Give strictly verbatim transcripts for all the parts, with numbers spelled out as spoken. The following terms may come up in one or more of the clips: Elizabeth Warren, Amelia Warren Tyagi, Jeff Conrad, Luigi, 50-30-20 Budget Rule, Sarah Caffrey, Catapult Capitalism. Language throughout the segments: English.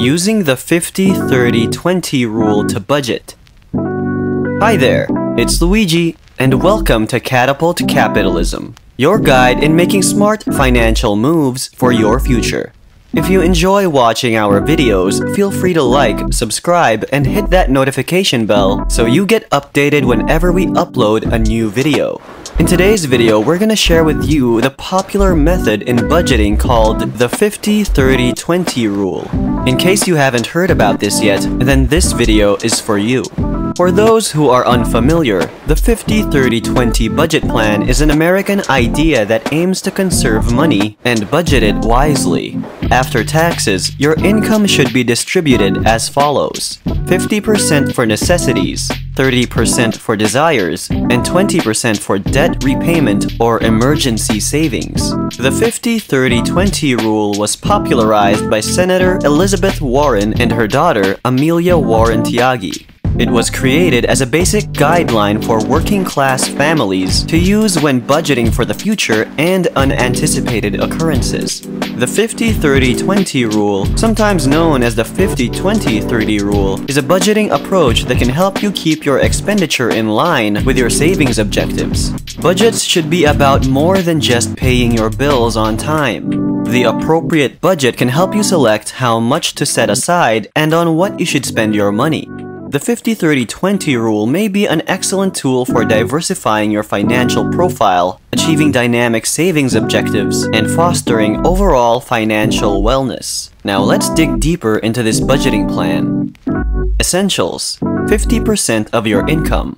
using the fifty thirty twenty rule to budget. Hi there, it's Luigi, and welcome to Catapult Capitalism, your guide in making smart financial moves for your future. If you enjoy watching our videos, feel free to like, subscribe, and hit that notification bell so you get updated whenever we upload a new video. In today's video, we're gonna share with you the popular method in budgeting called the fifty thirty twenty rule. In case you haven't heard about this yet, then this video is for you. For those who are unfamiliar, the fifty thirty twenty budget plan is an American idea that aims to conserve money and budget it wisely. After taxes, your income should be distributed as follows: fifty percent for necessities, thirty percent for desires, and twenty percent for debt repayment or emergency savings. The fifty thirty twenty rule was popularized by Senator Elizabeth Warren and her daughter, Amelia Warren Tyagi. It was created as a basic guideline for working-class families to use when budgeting for the future and unanticipated occurrences. The fifty thirty twenty rule, sometimes known as the fifty twenty thirty rule, is a budgeting approach that can help you keep your expenditure in line with your savings objectives. Budgets should be about more than just paying your bills on time. The appropriate budget can help you select how much to set aside and on what you should spend your money. The fifty thirty twenty rule may be an excellent tool for diversifying your financial profile, achieving dynamic savings objectives, and fostering overall financial wellness. Now let's dig deeper into this budgeting plan. Essentials: fifty percent of your income.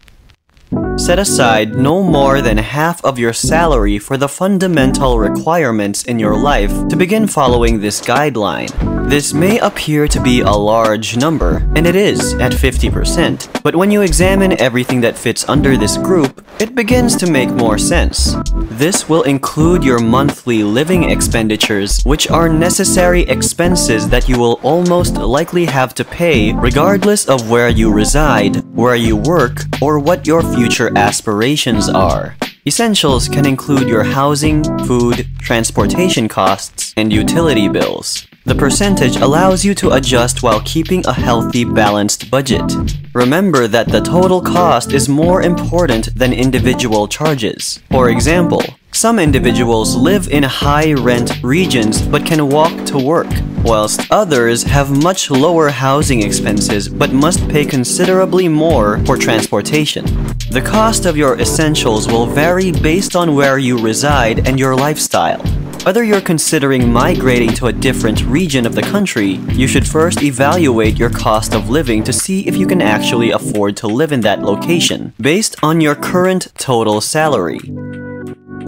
Set aside no more than half of your salary for the fundamental requirements in your life to begin following this guideline. This may appear to be a large number, and it is at fifty percent, but when you examine everything that fits under this group, it begins to make more sense. This will include your monthly living expenditures, which are necessary expenses that you will almost likely have to pay regardless of where you reside, where you work, or what your future aspirations are. Essentials can include your housing, food, transportation costs, and utility bills. The percentage allows you to adjust while keeping a healthy, balanced budget. Remember that the total cost is more important than individual charges. For example, some individuals live in high-rent regions but can walk to work, whilst others have much lower housing expenses but must pay considerably more for transportation. The cost of your essentials will vary based on where you reside and your lifestyle. Whether you're considering migrating to a different region of the country, you should first evaluate your cost of living to see if you can actually afford to live in that location, based on your current total salary.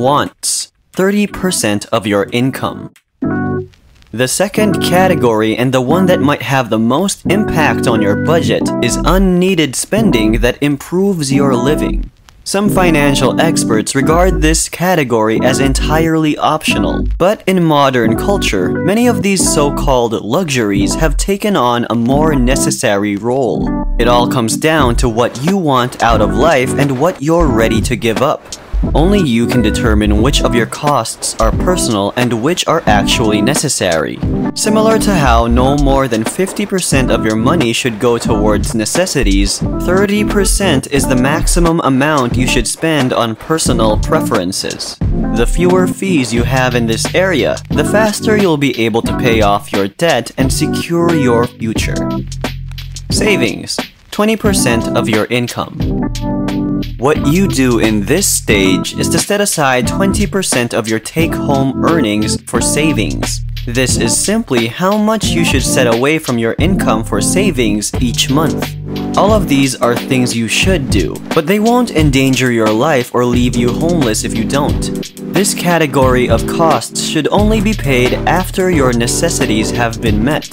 Wants: thirty percent of your income. The second category, and the one that might have the most impact on your budget, is unneeded spending that improves your living. Some financial experts regard this category as entirely optional, but in modern culture, many of these so-called luxuries have taken on a more necessary role. It all comes down to what you want out of life and what you're ready to give up. Only you can determine which of your costs are personal and which are actually necessary. Similar to how no more than fifty percent of your money should go towards necessities, thirty percent is the maximum amount you should spend on personal preferences. The fewer fees you have in this area, the faster you'll be able to pay off your debt and secure your future. Savings: twenty percent of your income. What you do in this stage is to set aside twenty percent of your take-home earnings for savings. This is simply how much you should set away from your income for savings each month. All of these are things you should do, but they won't endanger your life or leave you homeless if you don't. This category of costs should only be paid after your necessities have been met.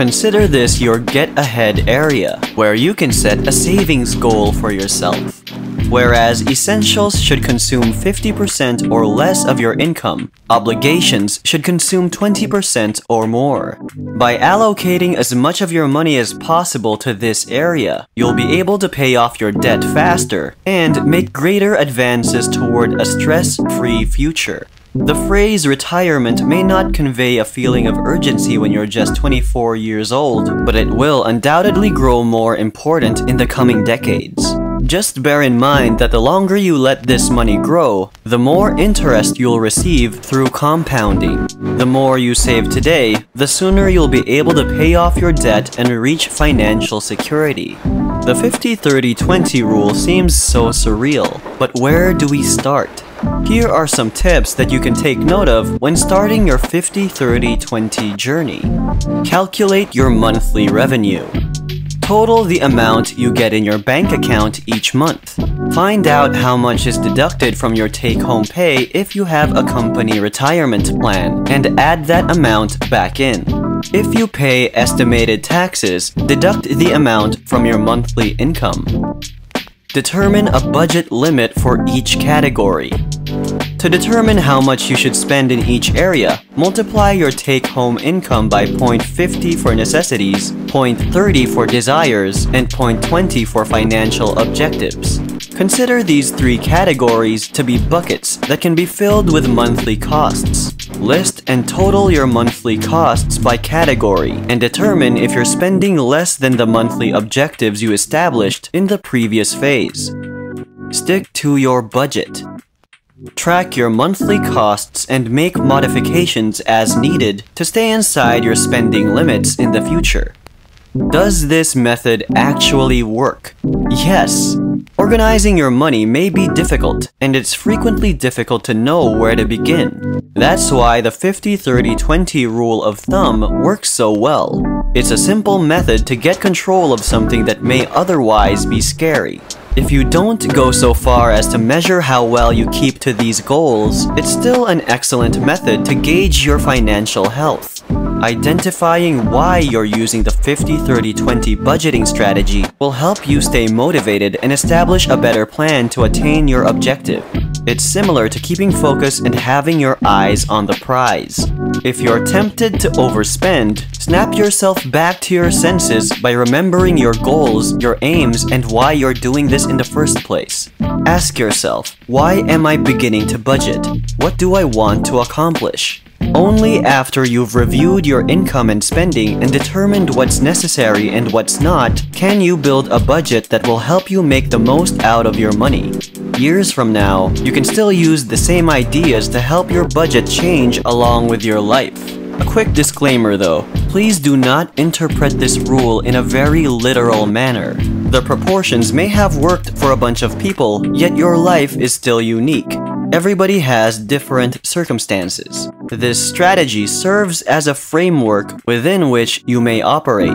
Consider this your get-ahead area, where you can set a savings goal for yourself. Whereas essentials should consume fifty percent or less of your income, obligations should consume twenty percent or more. By allocating as much of your money as possible to this area, you'll be able to pay off your debt faster and make greater advances toward a stress-free future. The phrase retirement may not convey a feeling of urgency when you're just twenty-four years old, but it will undoubtedly grow more important in the coming decades. Just bear in mind that the longer you let this money grow, the more interest you'll receive through compounding. The more you save today, the sooner you'll be able to pay off your debt and reach financial security. The fifty thirty twenty rule seems so surreal, but where do we start? Here are some tips that you can take note of when starting your fifty thirty twenty journey. Calculate your monthly revenue. Total the amount you get in your bank account each month. Find out how much is deducted from your take-home pay if you have a company retirement plan, and add that amount back in. If you pay estimated taxes, deduct the amount from your monthly income. Determine a budget limit for each category. To determine how much you should spend in each area, multiply your take-home income by zero point five zero for necessities, zero point three zero for desires, and zero point two zero for financial objectives. Consider these three categories to be buckets that can be filled with monthly costs. List and total your monthly costs by category, and determine if you're spending less than the monthly objectives you established in the previous phase. Stick to your budget. Track your monthly costs and make modifications as needed to stay inside your spending limits in the future. Does this method actually work? Yes. Organizing your money may be difficult, and it's frequently difficult to know where to begin. That's why the fifty thirty twenty rule of thumb works so well. It's a simple method to get control of something that may otherwise be scary. If you don't go so far as to measure how well you keep to these goals, it's still an excellent method to gauge your financial health. Identifying why you're using the fifty thirty twenty budgeting strategy will help you stay motivated and establish a better plan to attain your objective. It's similar to keeping focus and having your eyes on the prize. If you're tempted to overspend, snap yourself back to your senses by remembering your goals, your aims, and why you're doing this in the first place. Ask yourself, why am I beginning to budget? What do I want to accomplish? Only after you've reviewed your income and spending and determined what's necessary and what's not, can you build a budget that will help you make the most out of your money. Years from now, you can still use the same ideas to help your budget change along with your life. A quick disclaimer though, please do not interpret this rule in a very literal manner. The proportions may have worked for a bunch of people, yet your life is still unique. Everybody has different circumstances. This strategy serves as a framework within which you may operate.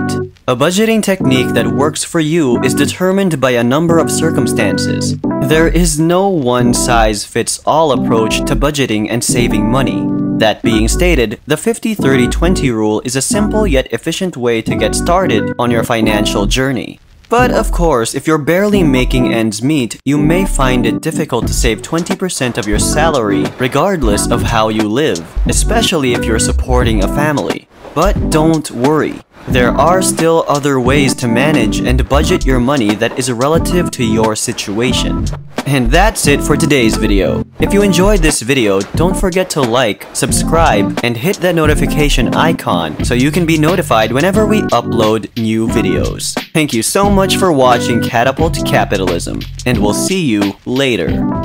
A budgeting technique that works for you is determined by a number of circumstances. There is no one-size-fits-all approach to budgeting and saving money. That being stated, the fifty thirty twenty rule is a simple yet efficient way to get started on your financial journey. But of course, if you're barely making ends meet, you may find it difficult to save twenty percent of your salary regardless of how you live, especially if you're supporting a family. But don't worry. There are still other ways to manage and budget your money that is relative to your situation. And that's it for today's video. If you enjoyed this video, don't forget to like, subscribe, and hit that notification icon so you can be notified whenever we upload new videos. Thank you so much for watching Catapult Capitalism, and we'll see you later.